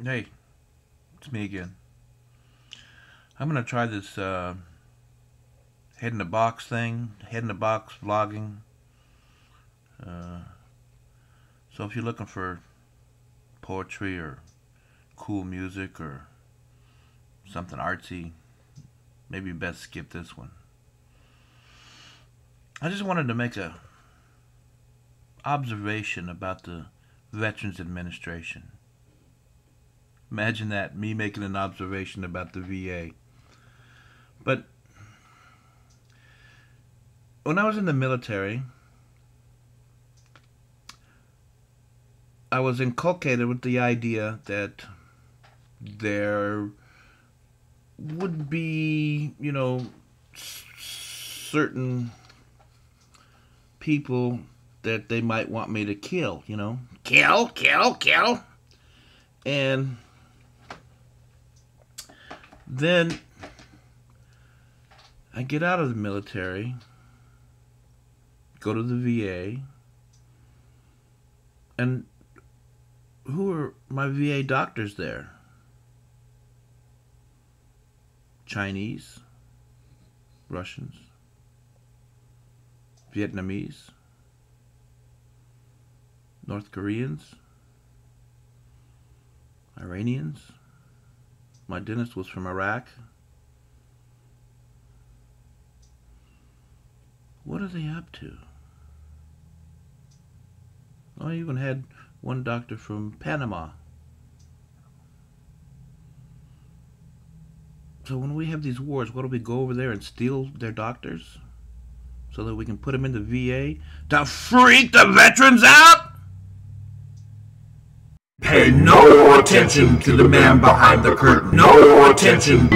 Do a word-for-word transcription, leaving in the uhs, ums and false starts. Hey, it's me again. I'm going to try this uh, head in the box thing, head in the box vlogging. Uh, so if you're looking for poetry or cool music or something artsy, maybe you best skip this one. I just wanted to make a observation about the Veterans Administration. Imagine that, me making an observation about the V A. But when I was in the military, I was inculcated with the idea that there would be, you know, certain people that they might want me to kill, you know. Kill, kill, kill. And then I get out of the military, go to the V A, and who are my V A doctors there? Chinese, Russians, Vietnamese, North Koreans, Iranians. My dentist was from Iraq. What are they up to? I even had one doctor from Panama. So when we have these wars, what do we go over there and steal their doctors? So that we can put them in the V A to freak the veterans out? Pay no attention to the man behind the curtain. No attention.